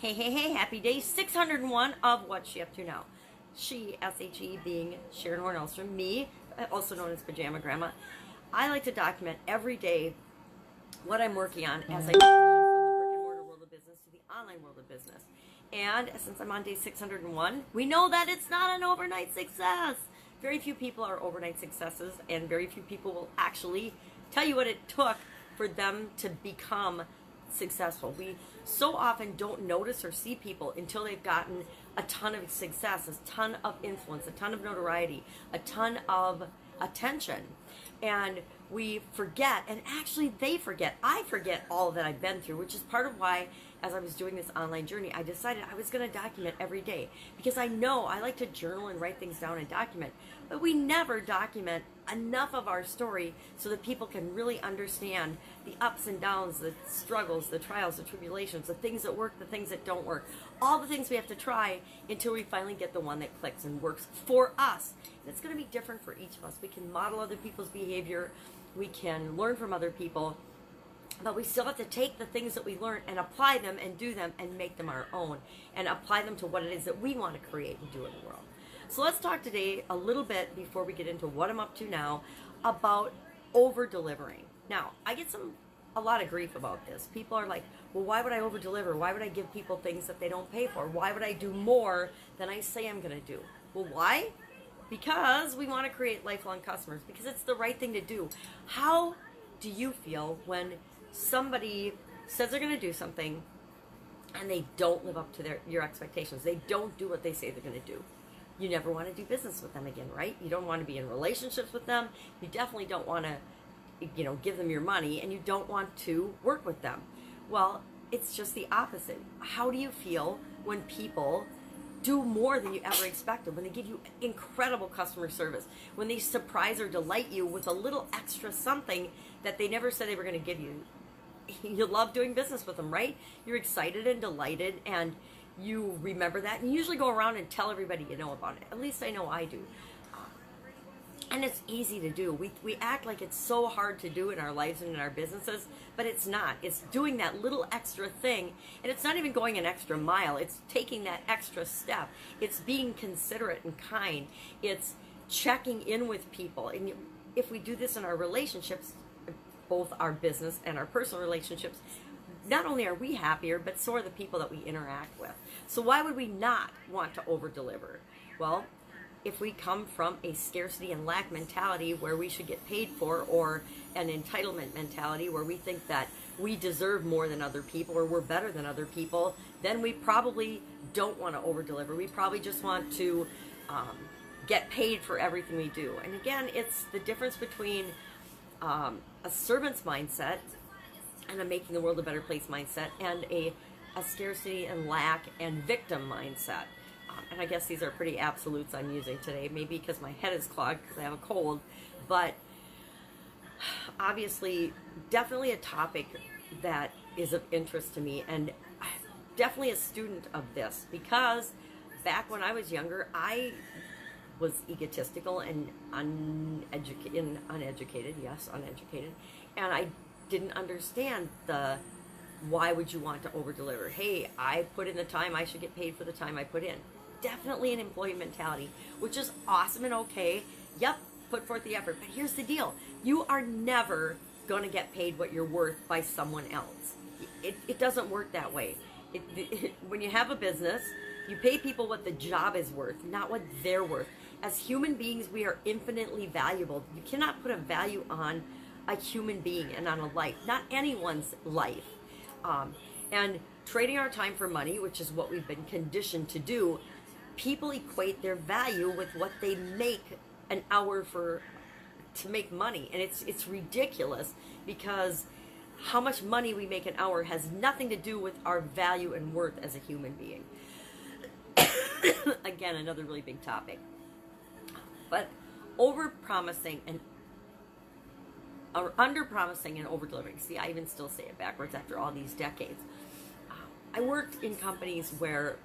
Hey, hey, hey, happy day 601 of What's She Up To Now. She, S-H-E, being Sharon Horne-Ellstrom, me, also known as Pajama Grandma. I like to document every day what I'm working on as I transition from the brick-and-mortar world of business to the online world of business. And since I'm on day 601, we know that it's not an overnight success. Very few people are overnight successes, and very few people will actually tell you what it took for them to become successful. We so often don't notice or see people until they've gotten a ton of success, a ton of influence, a ton of notoriety, a ton of attention. And we forget, and actually they forget. I forget all that I've been through, which is part of why, as I was doing this online journey, I decided I was going to document every day, because I know I like to journal and write things down and document, but we never document enough of our story so that people can really understand the ups and downs, the struggles, the trials, the tribulations, the things that work, the things that don't work, all the things we have to try until we finally get the one that clicks and works for us. And it's going to be different for each of us. We can model other people's behavior. We can learn from other people, but we still have to take the things that we learn and apply them and do them and make them our own and apply them to what it is that we want to create and do in the world. So let's talk today a little bit, before we get into what I'm up to now, about over-delivering. Now, I get a lot of grief about this. People are like, well, why would I over-deliver? Why would I give people things that they don't pay for? Why would I do more than I say I'm going to do? Well, why? Because we want to create lifelong customers, because it's the right thing to do. How do you feel when somebody says they're going to do something and they don't live up to your expectations? They don't do what they say they're going to do. You never want to do business with them again, right? You don't want to be in relationships with them. You definitely don't want to, you know, give them your money, and you don't want to work with them. Well, it's just the opposite. How do you feel when people do more than you ever expected, when they give you incredible customer service, when they surprise or delight you with a little extra something that they never said they were going to give you? You love doing business with them, right? You're excited and delighted, and you remember that, and you usually go around and tell everybody you know about it. At least I know I do. And it's easy to do. We act like it's so hard to do in our lives and in our businesses, but it's not. It's doing that little extra thing, and it's not even going an extra mile. It's taking that extra step. It's being considerate and kind. It's checking in with people. And if we do this in our relationships, both our business and our personal relationships, not only are we happier, but so are the people that we interact with. So why would we not want to over-deliver? Well, if we come from a scarcity and lack mentality where we should get paid for, or an entitlement mentality where we think that we deserve more than other people or we're better than other people, then we probably don't want to over-deliver. We probably just want to get paid for everything we do. And again, it's the difference between a servant's mindset and a making the world a better place mindset, and a scarcity and lack and victim mindset. And I guess these are pretty absolutes I'm using today, maybe because my head is clogged because I have a cold, but obviously definitely a topic that is of interest to me, and I'm definitely a student of this, because back when I was younger, I was egotistical and uneducated, and I didn't understand the why would you want to over-deliver? Hey, I put in the time, I should get paid for the time I put in. Definitely an employee mentality, which is awesome and okay. Yep, put forth the effort. But here's the deal. You are never going to get paid what you're worth by someone else. It doesn't work that way. When you have a business, you pay people what the job is worth, not what they're worth. As human beings, we are infinitely valuable. You cannot put a value on a human being and on a life, not anyone's life. And trading our time for money, which is what we've been conditioned to do, people equate their value with what they make an hour for to make money. And it's ridiculous, because how much money we make an hour has nothing to do with our value and worth as a human being. Again, another really big topic. But over-promising and or under-promising and over-delivering. See, I even still say it backwards after all these decades. I worked in companies where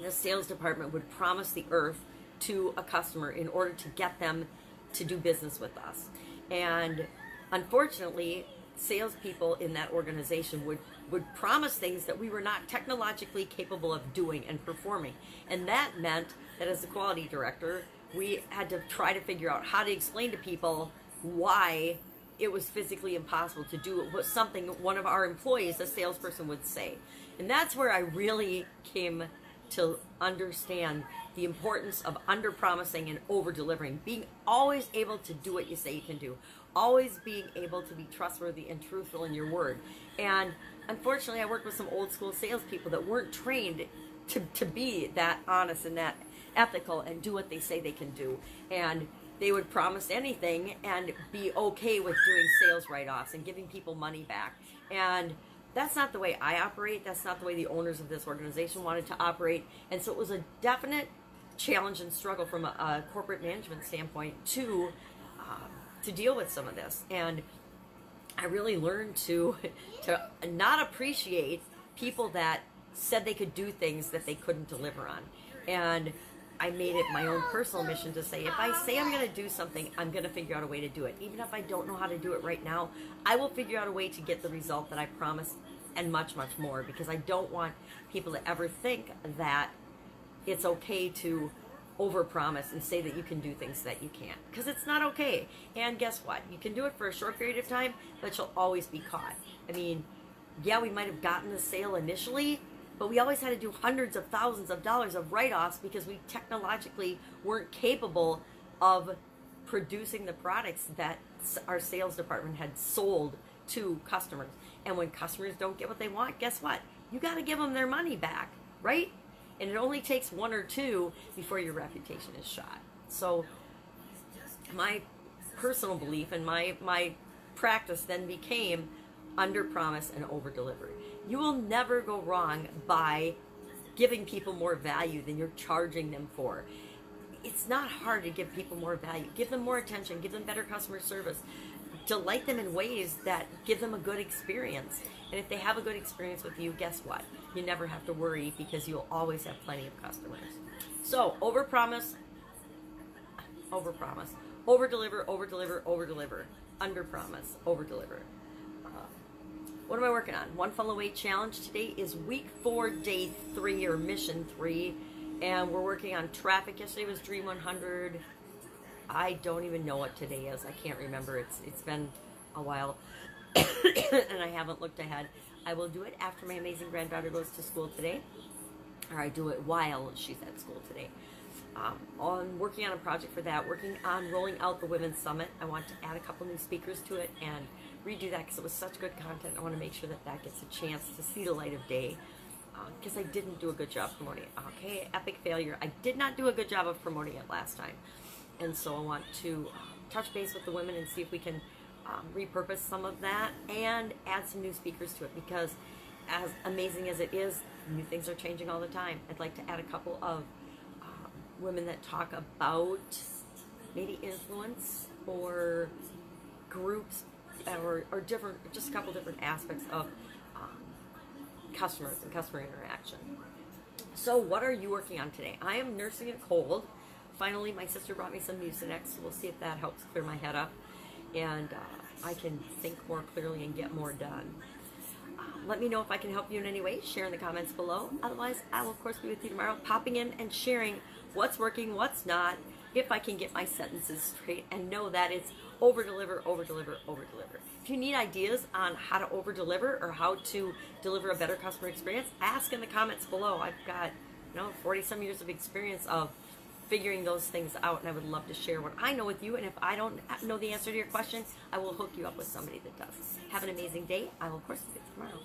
the sales department would promise the earth to a customer in order to get them to do business with us. And unfortunately, salespeople in that organization would would promise things that we were not technologically capable of doing and performing. And that meant that as a quality director, we had to try to figure out how to explain to people why it was physically impossible to do what something one of our employees, a salesperson, would say. And that's where I really came to understand the importance of under-promising and over-delivering, being always able to do what you say you can do, always being able to be trustworthy and truthful in your word. And unfortunately, I worked with some old school salespeople that weren't trained to be that honest and that ethical and do what they say they can do. And they would promise anything and be okay with doing sales write-offs and giving people money back. And that's not the way I operate. That's not the way the owners of this organization wanted to operate. And so it was a definite challenge and struggle from a corporate management standpoint to deal with some of this. And I really learned to not appreciate people that said they could do things that they couldn't deliver on. And I made it my own personal mission to say, if I say I'm going to do something, I'm going to figure out a way to do it. Even if I don't know how to do it right now, I will figure out a way to get the result that I promised and much, much more, because I don't want people to ever think that it's okay to overpromise and say that you can do things that you can't, because it's not okay. And guess what? You can do it for a short period of time, but you'll always be caught. I mean, yeah, we might have gotten the sale initially, but we always had to do hundreds of thousands of dollars of write-offs because we technologically weren't capable of producing the products that our sales department had sold to customers. And when customers don't get what they want, guess what? You got to give them their money back, right? And it only takes one or two before your reputation is shot. So my personal belief and my practice then became under promise and over deliver. You will never go wrong by giving people more value than you're charging them for. It's not hard to give people more value. Give them more attention, give them better customer service. Delight them in ways that give them a good experience. And if they have a good experience with you, guess what? You never have to worry because you'll always have plenty of customers. So over promise, over deliver, under promise, over deliver. What am I working on? One Funnel Away Challenge today is week 4, day 3, or mission 3. And we're working on traffic. Yesterday was Dream 100. I don't even know what today is. I can't remember. It's been a while. And I haven't looked ahead. I will do it after my amazing granddaughter goes to school today. Or I do it while she's at school today. I'm working on a project for that. Working on rolling out the Women's Summit. I want to add a couple new speakers to it and redo that because it was such good content. I want to make sure that that gets a chance to see the light of day because I didn't do a good job promoting it. Okay, epic failure. I did not do a good job of promoting it last time. And so I want to touch base with the women and see if we can repurpose some of that and add some new speakers to it, because as amazing as it is, new things are changing all the time. I'd like to add a couple of women that talk about maybe influence or groups, or different, just a couple different aspects of customers and customer interaction. So what are you working on today? I am nursing a cold. Finally, my sister brought me some Mucinex, so we'll see if that helps clear my head up and I can think more clearly and get more done. Let me know if I can help you in any way. Share in the comments below. Otherwise, I will of course be with you tomorrow, popping in and sharing what's working, what's not, if I can get my sentences straight and know that it's over-deliver, over-deliver, over-deliver. If you need ideas on how to over-deliver or how to deliver a better customer experience, ask in the comments below. I've got 40-some years of experience of figuring those things out, and I would love to share what I know with you. And if I don't know the answer to your question, I will hook you up with somebody that does. Have an amazing day. I will, of course, see you tomorrow.